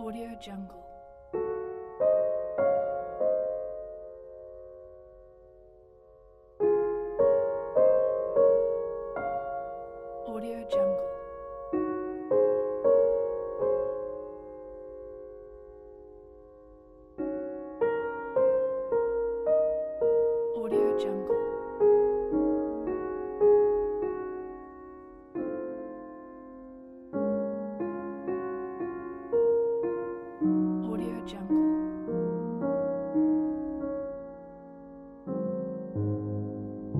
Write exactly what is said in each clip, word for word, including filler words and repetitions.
AudioJungle. AudioJungle. AudioJungle. AudioJungle. AudioJungle.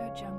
AudioJungle. AudioJungle. AudioJungle. AudioJungle. AudioJungle. AudioJungle. AudioJungle. AudioJungle.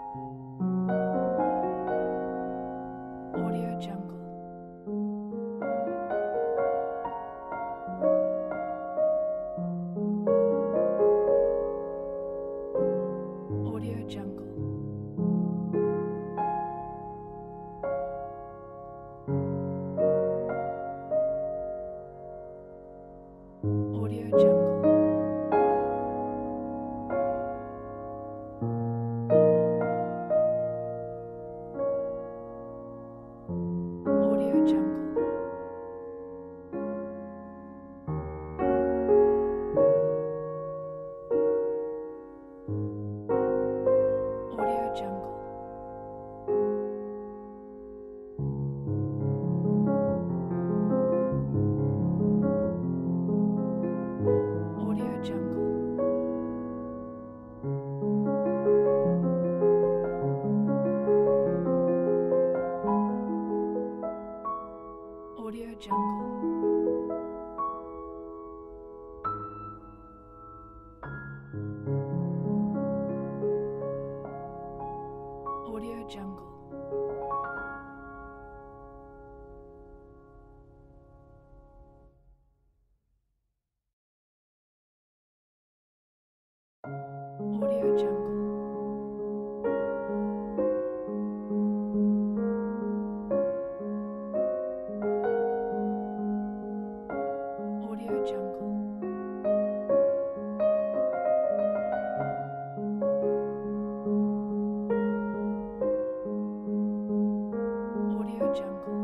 AudioJungle. AudioJungle, AudioJungle. AudioJungle,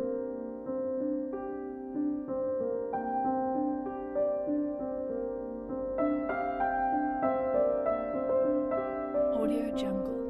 AudioJungle.